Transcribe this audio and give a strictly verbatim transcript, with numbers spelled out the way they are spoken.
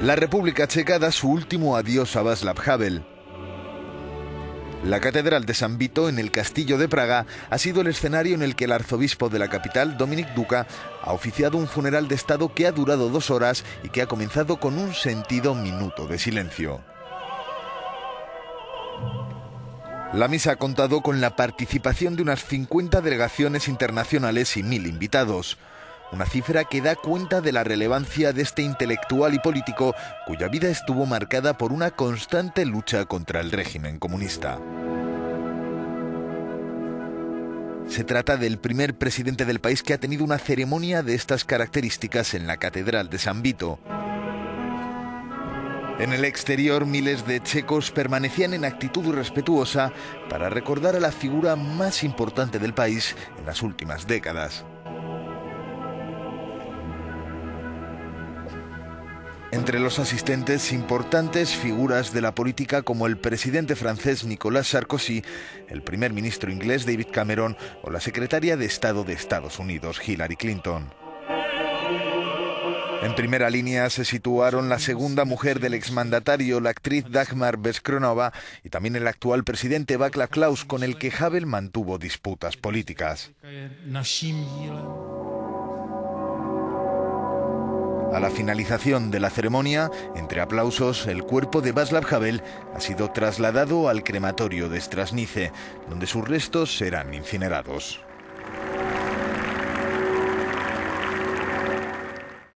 La República Checa da su último adiós a Václav Havel. La Catedral de San Vito, en el Castillo de Praga, ha sido el escenario en el que el arzobispo de la capital, Dominik Duka, ha oficiado un funeral de Estado que ha durado dos horas y que ha comenzado con un sentido minuto de silencio. La misa ha contado con la participación de unas cincuenta delegaciones internacionales y mil invitados. Una cifra que da cuenta de la relevancia de este intelectual y político, cuya vida estuvo marcada por una constante lucha contra el régimen comunista. Se trata del primer presidente del país que ha tenido una ceremonia de estas características en la Catedral de San Vito. En el exterior, miles de checos permanecían en actitud respetuosa para recordar a la figura más importante del país en las últimas décadas. Entre los asistentes, importantes figuras de la política como el presidente francés Nicolas Sarkozy, el primer ministro inglés David Cameron o la secretaria de Estado de Estados Unidos Hillary Clinton. En primera línea se situaron la segunda mujer del exmandatario, la actriz Dagmar Beskronova, y también el actual presidente Václav Klaus, con el que Havel mantuvo disputas políticas. A la finalización de la ceremonia, entre aplausos, el cuerpo de Václav Havel ha sido trasladado al crematorio de Strasnice, donde sus restos serán incinerados.